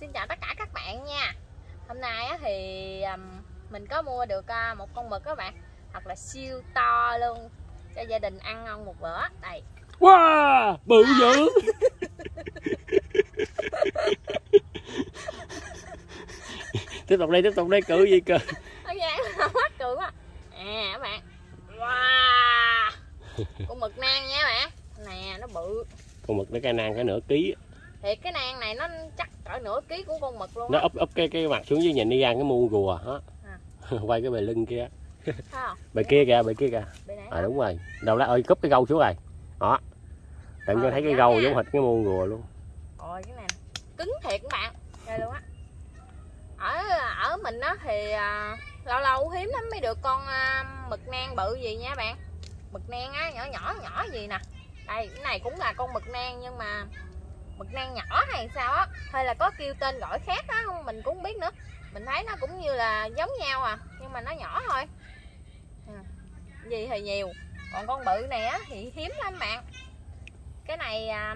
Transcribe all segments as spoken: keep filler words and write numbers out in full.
Xin chào tất cả các bạn nha. Hôm nay thì mình có mua được một con mực các bạn, thật là siêu to luôn, cho gia đình ăn ngon một bữa. Đây. Wow, bự dữ. Tiếp tục đây, tiếp tục đây, cự gì cơ. Quá cự quá. À các bạn. Wow. Con mực nang nha các bạn. Nè, nó bự. Con mực nó cái nang cái nửa ký. Thì cái nang này nó chắc cỡ nửa ký của con mực luôn. Nó úp úp cái cái mặt xuống dưới nhìn đi ăn cái mu rùa á. À. Quay cái bề lưng kia. Bề kia kìa, bề kia kìa. À đúng rồi. Đầu lá ơi, cúp cái gâu xuống rồi. Đó. Đừng cho thấy cái gâu giống hệt cái mu rùa luôn. Ôi cái này cứng thiệt các bạn. Đây luôn á. Ở ở mình á thì à, lâu lâu hiếm lắm mới được con à, mực nang bự gì nha bạn. Mực nang á nhỏ nhỏ nhỏ gì nè. Đây, cái này cũng là con mực nang nhưng mà mực nang nhỏ hay sao á, hay là có kêu tên gọi khác á, mình cũng không biết nữa. Mình thấy nó cũng như là giống nhau à, nhưng mà nó nhỏ thôi. À, gì thì nhiều, còn con bự này á thì hiếm lắm bạn. Cái này à,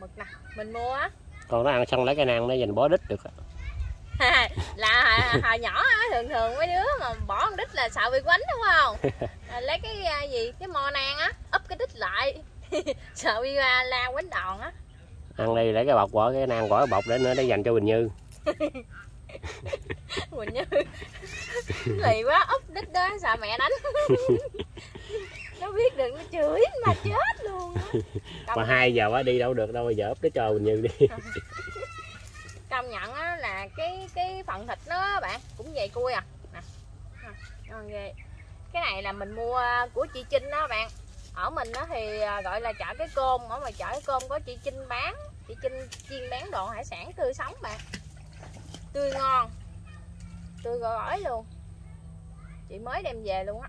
mực nè, mình mua á. Còn nó ăn xong lấy cái nang nó dành bó đít được. Là hồi, hồi nhỏ á, thường thường mấy đứa mà bỏ con đít là sợ bị quánh đúng không? Là lấy cái gì cái mò nang á, úp cái đít lại. Sợ bị la quánh đòn á. Ăn đi lấy cái bọc bỏ cái nang bỏ cái bọc để nữa để dành cho Quỳnh Như. Quỳnh Như lì quá, úp đít đó sợ mẹ đánh. Nó biết được nó chửi mà chết luôn á. Mà hai giờ quá đi đâu được đâu, giờ úp đít cho Quỳnh Như đi. Công nhận á, là cái cái phần thịt nó bạn cũng về cua à nè. Cái này là mình mua của chị Trinh đó bạn, ở mình đó thì gọi là chợ Cái Côn, ở mà chợ Cái Côn có chị Trinh bán, chị Trinh chuyên bán đồ hải sản tươi sống bạn, tươi ngon tươi gói luôn, chị mới đem về luôn á,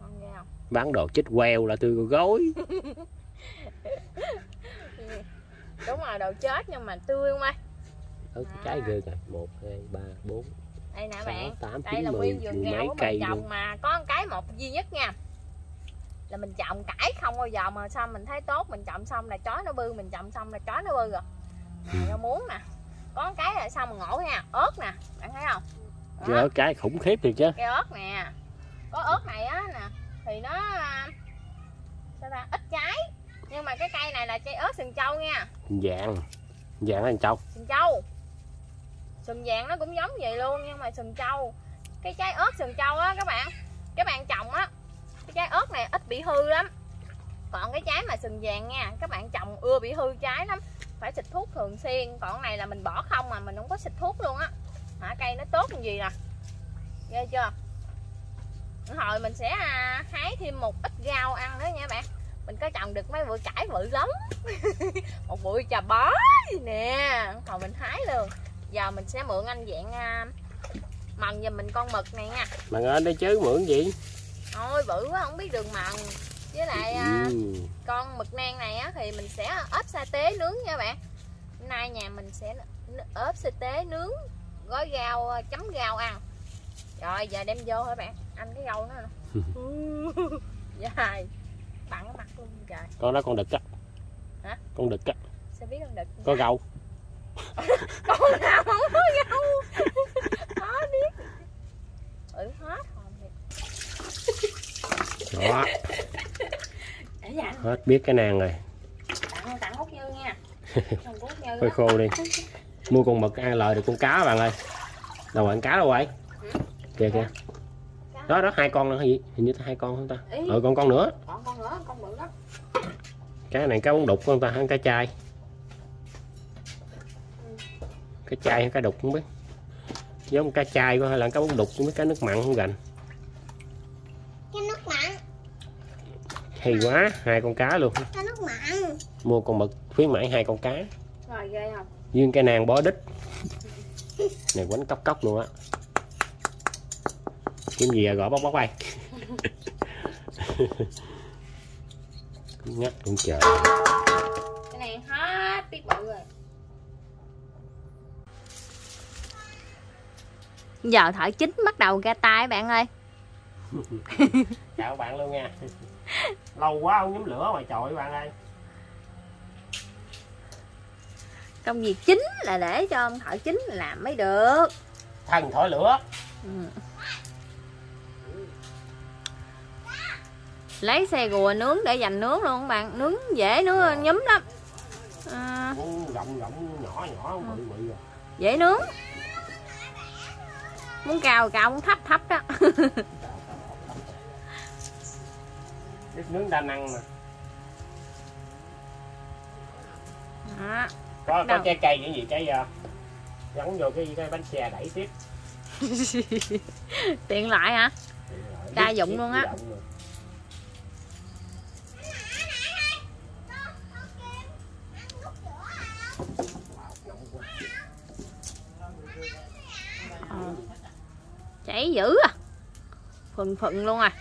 ngon ghê không? Bán đồ chích queo là tươi gói. Đúng rồi, đồ chết nhưng mà tươi không ơi. Ở cái trái ghê rồi, một, hai, ba, bốn. Đây nè bạn, đây là nguyên vườn rau của mình trồng luôn. Mà có một cái một duy nhất nha, là mình trồng cải không bao giờ mà xong mình thấy tốt, mình trồng xong là chó nó bư, mình trồng xong là chó nó bư rồi. Rau muống nè, có một cái là sao mà ngổ nha, ớt nè, bạn thấy không? Ớt cái khủng khiếp thiệt chứ. Cái ớt nè, có ớt này á nè, thì nó sao ta, ít trái. Nhưng mà cái cây này là cây ớt sừng trâu nha. Dạng, dạng là sừng trâu. Sừng trâu sừng vàng nó cũng giống vậy luôn, nhưng mà sừng trâu, cái trái ớt sừng trâu á các bạn, các bạn trồng á, cái trái ớt này ít bị hư lắm, còn cái trái mà sừng vàng nha các bạn trồng ưa bị hư trái lắm, phải xịt thuốc thường xuyên. Còn này là mình bỏ không mà mình không có xịt thuốc luôn á. Hả, cây nó tốt như gì nè, ghê chưa. Hồi mình sẽ hái thêm một ít rau ăn nữa nha bạn, mình có trồng được mấy bụi cải bự lắm. Một bụi chà bó gì nè, hồi mình hái luôn. Giờ mình sẽ mượn anh Vẹn uh, mần giùm mình con mực này nha. Mần anh đây chứ mượn gì? Ôi bự quá không biết đường mần. Với lại uh, ừ. con mực nang này á, thì mình sẽ ốp sa tế nướng nha bạn. Hôm nay nhà mình sẽ ốp sa tế nướng, gói rau, chấm rau ăn. Rồi giờ đem vô thôi bạn, ăn cái rau nó. Dài bằng cái mặt luôn trời. Con đó con đực á. Hả? Con đực á. Sao biết con đực? Có rau. Con nào không có rau. Khó biết. Ừ hết hồn rồi. Đó. Hết biết cái nàng rồi. Tặng, tặng Út Như nha. Khôi khô đi. Mua con mực ăn lời được con cá bạn ơi. Đâu bạn cá đâu vậy? Ừ. Kìa kìa. Đó đó, hai con nữa hay gì? Hình như hai con không ta? Ý. Ừ con con nữa. Còn con nữa, con bự lắm. Cái này cá bún đục con ta ăn cá chai. Cái chai hay cá đục không biết, giống cá chai hay là cá bún đục với cá nước mặn không gành. Cá nước mặn hay quá, hai con cá luôn. Cá nước mặn mua con mực khuyến mãi hai con cá rồi ghê không, nhưng cái nàng bó đít này quánh cóc cóc luôn á. Kiếm gì à, gõ bóc bóc bay. Ngắt cũng trời, cái này hết biết bự rồi. Giờ thợ chính bắt đầu ra tay bạn ơi. Chào bạn luôn nha. Lâu quá không nhóm lửa mà trời bạn ơi. Công việc chính là để cho ông thợ chính làm mới được. Thần thổi lửa. Ừ. Lấy xe gùa nướng để dành nướng luôn các bạn. Nướng dễ, nướng à. Nhúm lắm à. Rộng rộng nhỏ nhỏ à. Mị, mị. Dễ nướng. Muốn cào cào, muốn thấp thấp đó. Nước nướng đa năng mà. À, có có trái cây những gì cái gắn vô cái cái bánh xe đẩy tiếp. Tiện lại hả? Đa dụng luôn á. Ờ, cháy dữ à, phừng phừng luôn à.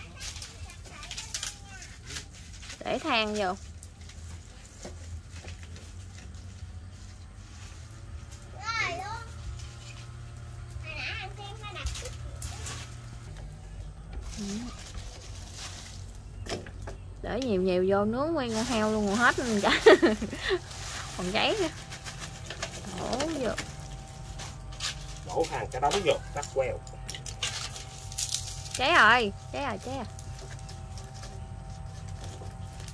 Để than vô. Để nhiều nhiều vô nướng nguyên con heo luôn còn hết luôn cả. Còn cháy nữa. Đổ vô. Đổ hàng cả đống vô, tắt queo. Cháy rồi, cháy rồi, cháy rồi.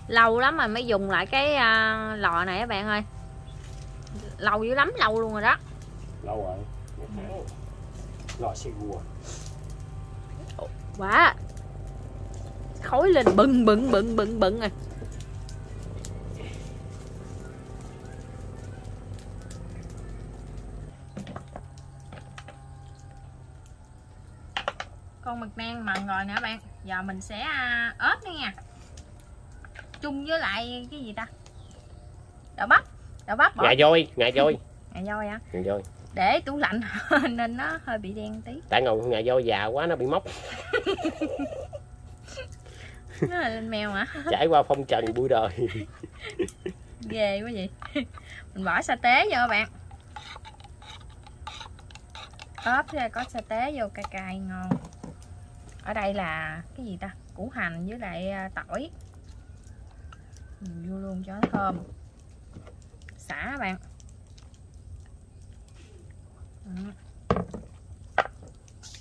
Lâu lắm mà mới dùng lại cái uh, lò này các bạn ơi. Lâu dữ lắm, lâu luôn rồi đó. Lâu rồi. Ừ. Lò xe gùa. Quá. Khói lên bừng bừng bừng bừng bừng rồi. Con mực nang mần rồi nè bạn. Giờ mình sẽ ớt nữa nha. Chung với lại cái gì ta? Đậu bắp. Đậu bắp bỏ. Ngà voi, ngà voi. Ngà voi hả? Ngà voi. Để tủ lạnh nên nó hơi bị đen tí. Tại ngồi ngà voi già quá nó bị mốc. Nó là lên mèo hả? Trải qua phong trần buổi đời. Ghê quá vậy. Mình bỏ sa tế vô bạn. Ốp ra có sa tế vô cay cay ngon. Ở đây là cái gì ta? Củ hành với lại tỏi. Mình vô luôn cho nó thơm. Xả bạn.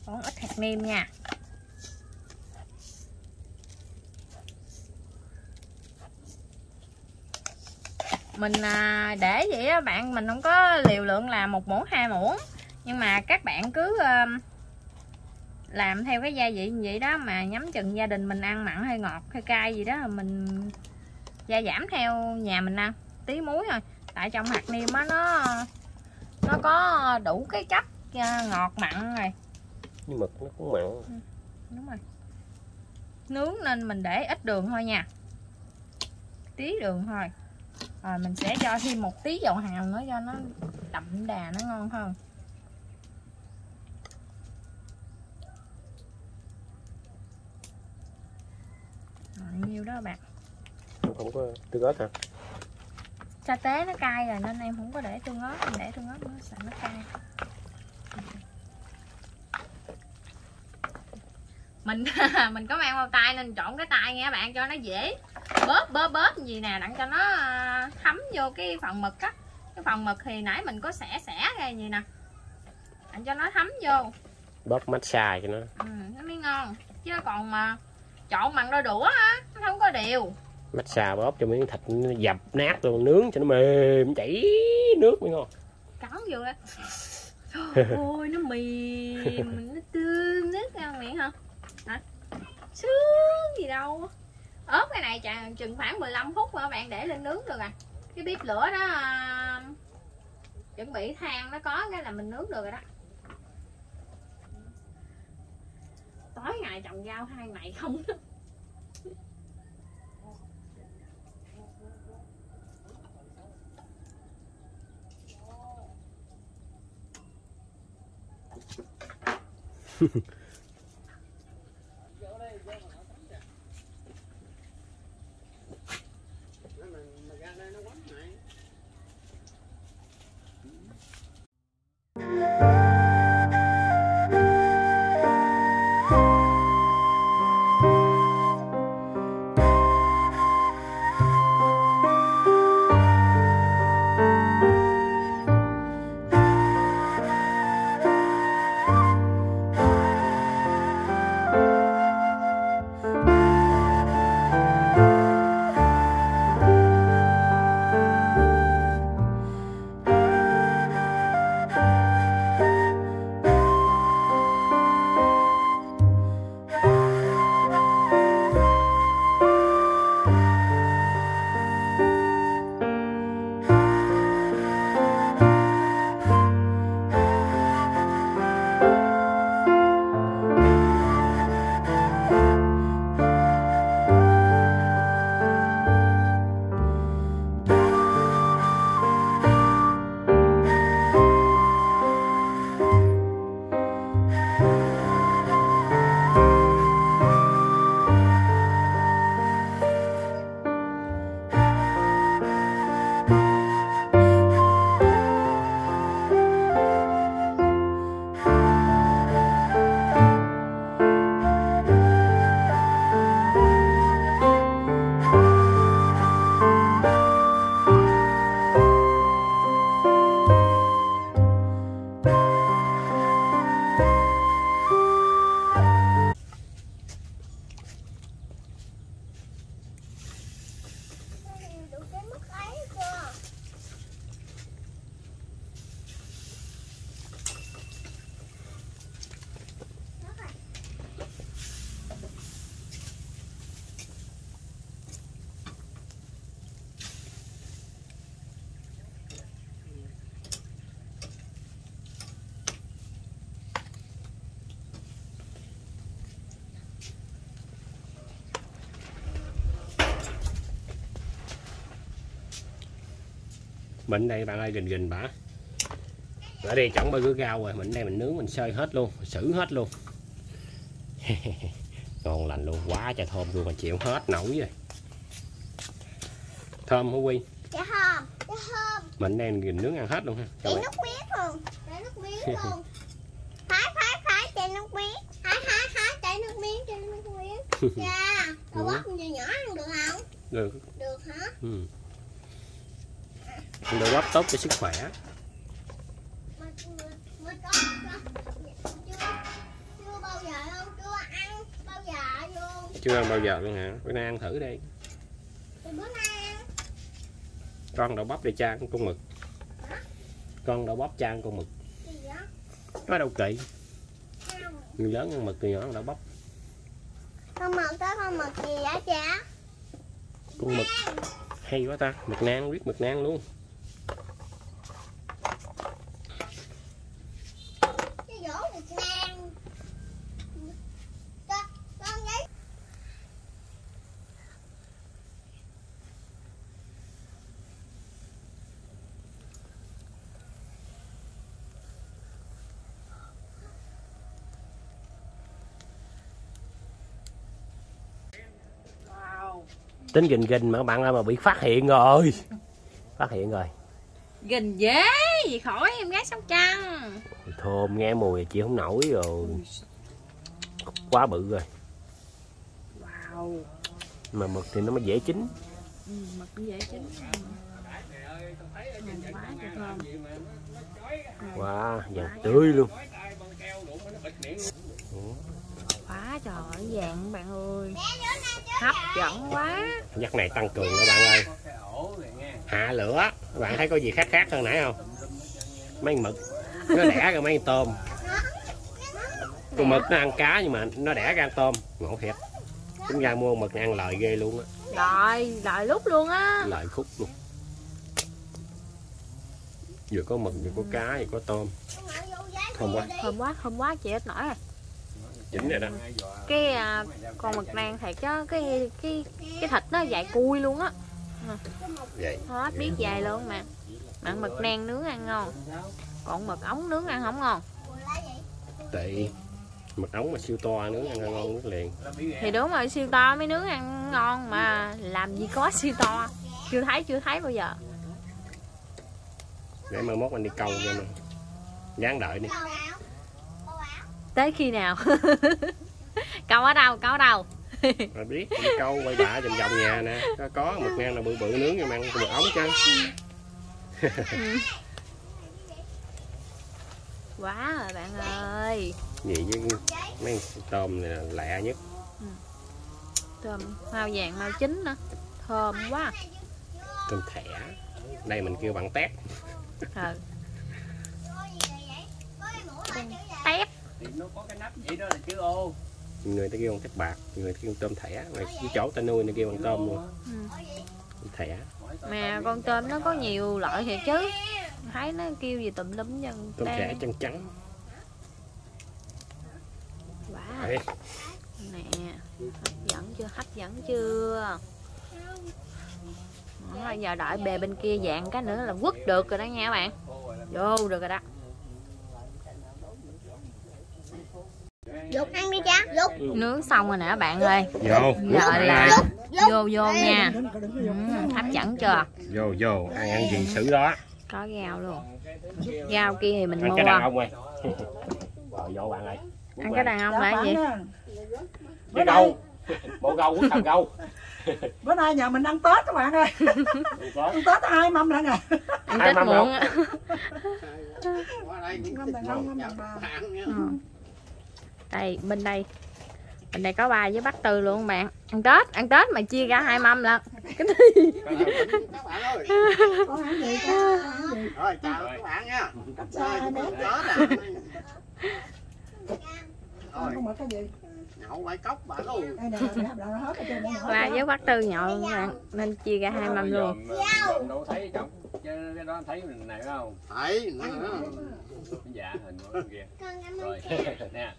Bón ít hạt nêm nha. Mình để vậy á bạn, mình không có liều lượng là một muỗng hai muỗng, nhưng mà các bạn cứ làm theo cái gia vị như vậy đó, mà nhắm chừng gia đình mình ăn mặn hay ngọt hay cay gì đó mình gia giảm theo nhà mình ăn tí muối thôi, tại trong hạt niêm á nó nó có đủ cái chất ngọt mặn rồi, nhưng mực nó cũng mặn. Ừ, đúng rồi, nướng nên mình để ít đường thôi nha, tí đường thôi. Rồi mình sẽ cho thêm một tí dầu hào nữa cho nó đậm đà, nó ngon hơn. Rồi, nhiêu đó bạn. Không có tương ớt hả? Sa tế nó cay rồi nên em không có để tương ớt, mình để tương ớt nó sợ nó cay. Mình mình có mang bao tay nên trộn cái tay nha bạn cho nó dễ. Bóp bóp bóp gì nè đặng cho nó thấm vô cái phần mực á. Cái phần mực thì nãy mình có xẻ xẻ ra gì nè, đặng cho nó thấm vô. Bóp massage cho nó. Ừ, nó mới ngon. Chứ còn mà trộn bằng đôi đũa á, nó không có điều. Massage bóp cho miếng thịt nó dập nát luôn, nướng cho nó mềm chảy nước mới ngon. Cắn vô á. Ôi nó mềm, nó tương nước ra miệng hả? Hả? Sướng gì đâu. Ớt cái này chà, chừng khoảng mười lăm phút mà bạn để lên nướng được rồi. Cái bếp lửa đó à, chuẩn bị than nó có cái là mình nướng được rồi đó. Tối ngày trồng rau hai ngày không đó. Mình đây bạn ơi, gình gình bả. Ở đây chẳng bao nhiêu rau rồi, mình đây mình nướng mình sơi hết luôn, xử hết luôn. Ngon lành luôn, quá trời thơm luôn mà chịu hết nổi rồi. Thơm hả Quy? Dạ thơm, dạ thơm. Mình đây mình gình nướng ăn hết luôn ha. Chị nước biết không? Để nước biết không? Phải phải phải chị nước biết. Phải phải phải chị nước miếng, chị nước miếng. Dạ, có bóp nhỏ nhỏ ăn được không? Được. Được hả? Ừ. Đậu bắp tốt cho sức khỏe. Chưa bao giờ luôn, chưa ăn bao giờ luôn. Chưa ăn bao giờ luôn hả? Bữa nay ăn thử đi. Bữa nay ăn. Con đậu bắp để cha ăn con mực. Hả? Con đậu bắp cha ăn con mực. Gì vậy? Có đâu kỵ. Người lớn ăn mực, người nhỏ ăn đậu bắp. Con mực tới con mực gì vậy cha? Con mực. Hay quá ta, mực nang, biết mực nang luôn. Cái vỗ mực nang. Con, con giấy. Tính gình gình mà các bạn ơi, mà bị phát hiện rồi. Phát hiện rồi. Gình dễ gì khỏi em gái Sóc Trăng. Thơm nghe mùi chị không nổi rồi. Quá bự rồi. Wow. Mà mực thì nó mới dễ chín. Ừ, mực cũng dễ chín. Quá vàng tươi luôn. Quá trời ơi, vàng các bạn ơi. Hấp dẫn quá. Nhắc này tăng cường các bạn ơi. Hạ lửa. Các bạn thấy có gì khác khác hơn nãy không? Mấy mực nó đẻ ra mấy tôm. Con mực nó ăn cá nhưng mà nó đẻ ra tôm. Ngộ thiệt. Chúng ra mua mực ăn lời ghê luôn á. Đợi, đợi lúc luôn á. Lợi khúc luôn. Vừa có mực, vừa có cá, vừa có tôm. Thơm quá. Thơm quá, thơm quá, chị hết nổi rồi. Chính rồi đó. Cái à, con mực nang thiệt chứ cái cái cái thịt nó dài cui luôn á. Vậy. Hết biết dài luôn mà. Mà mực nang nướng ăn ngon. Còn mực ống nướng ăn không ngon. Tệ. Mực ống mà siêu to nướng ăn ngon nước liền. Thì đúng rồi, siêu to mới nướng ăn ngon mà làm gì có siêu to. Chưa thấy chưa thấy bao giờ. Để mai mốt anh đi câu cho mình. Dán đợi đi. Tới khi nào? Câu ở đâu? Câu ở đâu? Mà biết, câu quay bạ vòng vòng nhà nè. Có, có mực nang là bự bự nướng cho ăn mực ống chứ. Quá rồi bạn ơi. Vậy với mấy tôm này là lẹ nhất. Ừ. Tôm mau vàng mau chín nữa. Thơm quá. Tôm thẻ. Đây mình kêu bằng tép. Ừ. Tép. Thì nó có cái nắp vậy đó là chữ ô. Người ta kêu bằng tép bạc, người ta kêu bằng tôm thẻ, mà cái chỗ ta nuôi người ta kêu bằng tôm luôn. Ừ. Thẻ. Mà con tôm nó có nhiều loại thiệt chứ. Thấy nó kêu gì tùm lum chân. Tôm thẻ chân trắng. Wow. Nè, hấp dẫn chưa? Hấp dẫn chưa? Đó, giờ đợi bè bên kia dạng cái nữa là quất được rồi đó nha các bạn. Vô được rồi đó. Dục ăn đi cha, dục. Nướng xong rồi nè bạn ơi. Vô. Rồi là vô vô nha. Ừ, hấp dẫn chưa? Vô vô, ai ăn gì xử đó. Có rau luôn. Rau kia thì mình ăn mua. Cái đàn ông ơi. Vô bạn ơi. Ăn cái đàn ông là gì? Cái gâu. Bộ gâu quất thằng gâu. Bữa nay nhà mình ăn Tết các bạn ơi. Ăn Tết hai mâm nữa nè. Ăn Tết muộn. Mâm đàn ông, mâm đàn bà. Đây, bên đây bên đây có ba với bát tư luôn bạn. Ăn Tết, ăn Tết mà chia ra hai mâm lận. Cái gì? Các bạn ơi. Con ăn gì cha? Rồi, chào các bạn nha. Nhậu bãi cốc bà luôn. Ba với bát tư nhậu bạn nên chia ra hai mâm luôn. Đâu thấy chồng cái đó thấy mình này phải không? Thấy nữa. Dạ hình kìa. Rồi nè.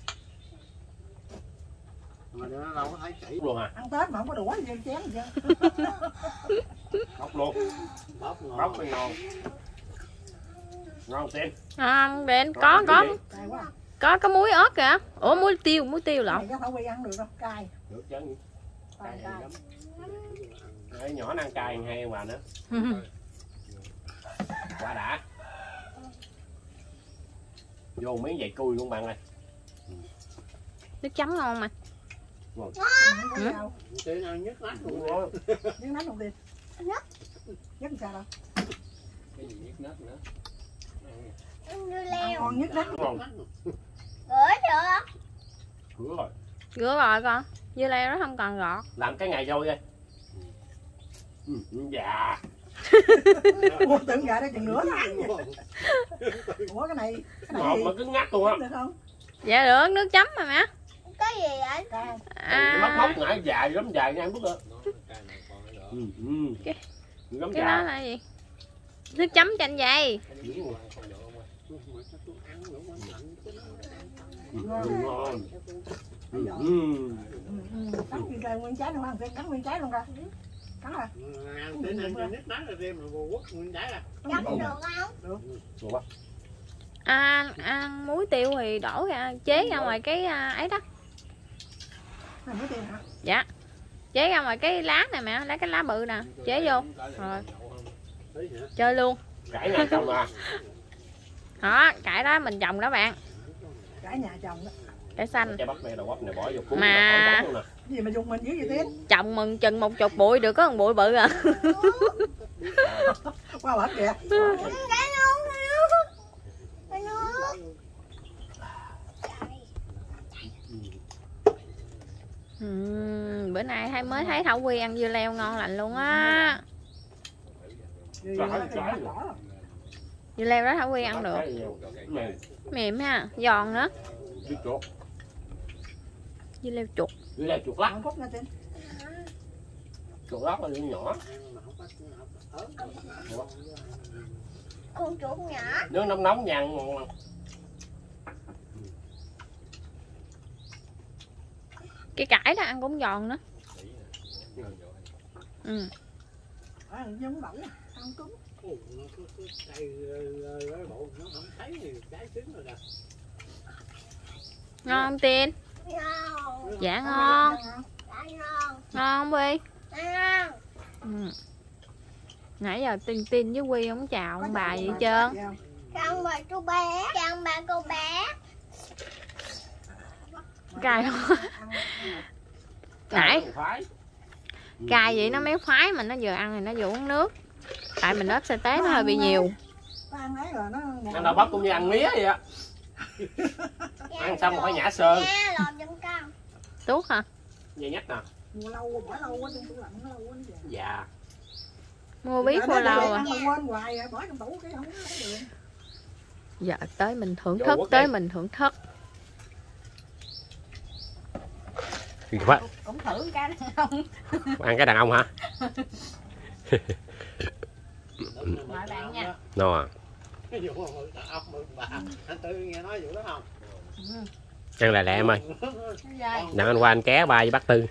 Mà nó đâu có thấy kỹ luôn à. Ăn Tết mà không có đũa gì chén gì chứ. Bóc luôn. Bóc ngon. Bóc ngon. Ngon xem. À, bên có có. Có có muối ớt kìa. Ủa muối tiêu, muối tiêu lộn. Cái Thảo Quy ăn được không? Cay. Được chứ. Cay lắm. Đấy, nhỏ nó ăn cay hay quà nữa. Quá đã. Vô miếng dày cui luôn bạn ơi. Nước chấm ngon mà. Ngon. Ừ. Tí nó nhức lắm luôn. Nhức lắm luôn đi. Nhức. Nhức sao đâu. Cái gì nhức nết nữa. Ăn ngon nhức nết luôn. Rửa chưa? Rửa rồi. Rửa rồi con. Dưa leo nó không còn gọt. Làm cái ngày vô đi. Ừ, dạ. Ủa, tưởng gà đây chừng nửa tháng. Ủa cái này, cái này ngọt mà cứng ngắt luôn á. Dạ được, nước chấm mà má. Cái gì vậy? À, móc móc nãy dài lắm, dài nha, ăn bứt được. Ừ, ừ. Cái, cái đó là gì? Nước chấm chanh dày. Ngon. Ừ. Cắn nguyên trái nguyên trái luôn ha, cắn nguyên trái luôn ra. Cắn à. Ăn đến ăn nước nắng rồi đem rồi quất nguyên trái à. Chấm được không? Được. Được quá. À, ăn muối tiêu thì đổ ra chế ra ngoài cái ấy đó. Muối tiêu hả? Dạ. Chế ra ngoài cái lá này mẹ, lấy cái lá bự nè, chế vô. Rồi. Chơi luôn. Cải nhà chồng à. Đó, cải đó mình trồng đó bạn. Cải nhà chồng đó. Cải xanh. Mà gì mà dùng mình dữ vậy Tiến? Trồng mừng chừng một chục bụi được có một bụi bự à. Qua bển kìa. Uhm, bữa nay thấy mới thấy Thảo Quy ăn dưa leo ngon lành luôn á. Dưa leo đó Thảo Quy ăn được. Mềm ha, giòn nữa. Dưa leo chuột. Dưa leo chuột lắc. Chuột lắc là dưa nhỏ. Con chuột nhỏ. Nước nóng nóng nha, ngon lắm. Cái cải đó ăn cũng giòn nữa. Ừ. Ngon không Tin? Ngon. Dạ ngon. Ngon không Quy? Ngon. Ừ. Nãy giờ Tin Tin với Quy không chào ông bà gì hết trơn. Chào ông bà cô bé. Chào ông bà cô bé. Cay không? Nãy cay vậy nó méo khoái mà nó vừa ăn thì nó vừa uống nước. Tại mình ớt sa tế nó hơi bị nhiều. Ăn đậu bắp cũng như ăn mía vậy á. Ăn xong rồi phải nhả sơn. Tuốt hả? Dây nhách nè. Mua lâu bỏ lâu quá trong tủ lạnh nó lâu quá vậy. Dạ. Mua bí khô lâu à. Quên hoài bỏ trong tủ cái không có được. Dạ tới mình thưởng thức, tới mình thưởng thức. Cũng thử cái đàn ông. Ăn cái đàn ông hả? Mời bạn nha. No à. Ăn lẹ lẹ em ơi. Nặng anh qua anh ké ba với bác Tư.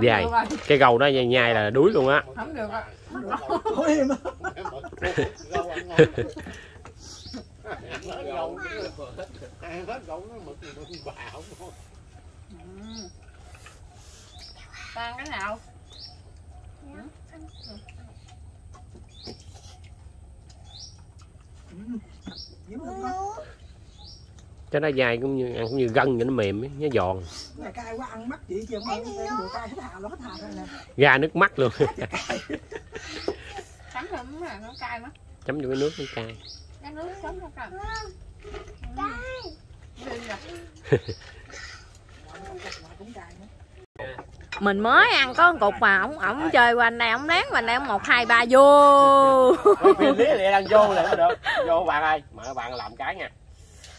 Dài cái gầu đó nhai là đuối luôn á. Không được á. Ăn cái nào? Cho nó dài cũng như ăn cũng như gân vậy, nó mềm ấy, nó giòn. Cay quá ăn mắt chị chưa mày đồ cay hết hào lắm thà nè. Ra nước mắt luôn. Chấm thấm là nó cay lắm. Chấm vô cái nước nó cay. Cái nước chấm nó cay. Cay. Mình mới ăn có một cục mà ổng ổng chơi quanh đây ổng đáng quanh đây ổng một hai ba vô. Lý lẽ đang vô là được. Vô bạn ơi, mà các bạn làm cái nha.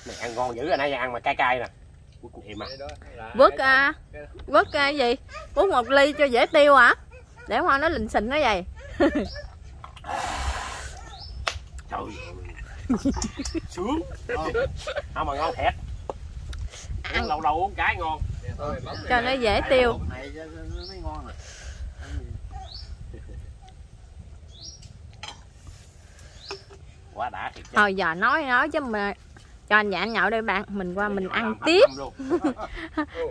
Mình ăn ngon dữ rồi nãy giờ ăn mà cay cay nè. Vớt à, vớt cái gì? Uống một ly cho dễ tiêu hả? Để hoa nó lình xình nó vậy. Trời. Sướng. Không, không mà ngon thiệt. Ăn lẩu đầu uống cái ngon. Thôi, cho nó dễ tiêu. Này nó ngon rồi. Quá đã thiệt. Thôi giờ nói nói chứ mà cho anh dạ nhậu đây bạn, mình qua mình ăn tiếp.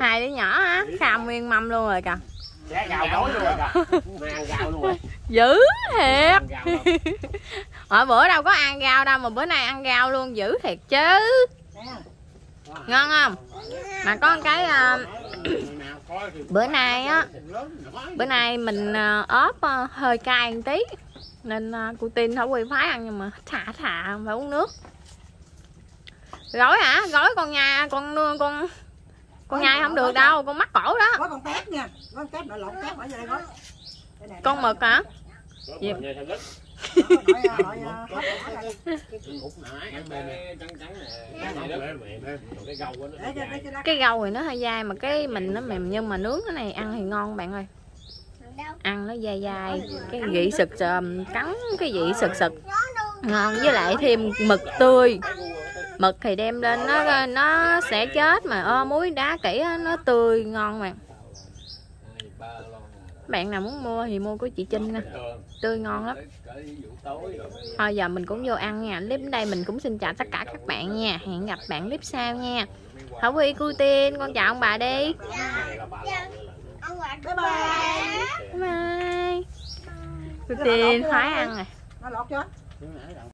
Hai đứa nhỏ á, kham nguyên mâm luôn rồi kìa. Dạ gạo đói luôn rồi kìa. Mày ăn gạo luôn rồi. Dữ thiệt. Mọi bữa đâu có ăn gạo đâu mà bữa nay ăn gạo luôn, dữ thiệt chứ. Ngon không? Mà có một cái uh, bữa nay á, bữa nay mình uh, ốp uh, hơi cay một tí nên uh, cô tin Thảo Quy phái ăn nhưng mà thả thả phải uống nước. Gói hả? Gói con nha, con con con, con nhai không được đâu, con mắc cổ đó. Gói con tép nha, gói con tép nội lộn tép ở đây gói. Con mực hả? Gì? Cái gâu thì nó hơi dai mà cái mình nó mềm, nhưng mà nướng cái này ăn thì ngon bạn ơi, ăn nó dai dai, cái vị sực cắn cái vị sực sực ngon, với lại thêm mực tươi. Mực thì đem lên nó nó sẽ chết mà ơ muối đá kỹ đó, nó tươi ngon mà. Bạn nào muốn mua thì mua của chị Trinh nè, tươi ngon lắm. Thôi giờ mình cũng vô ăn nha. Clip đến đây mình cũng xin chào tất cả các bạn nha. Hẹn gặp bạn clip sau nha. Thảo Quy cô Tiên, con chào ông bà đi. Bye bye. Bye bye. Cô Tiên khoái ăn rồi.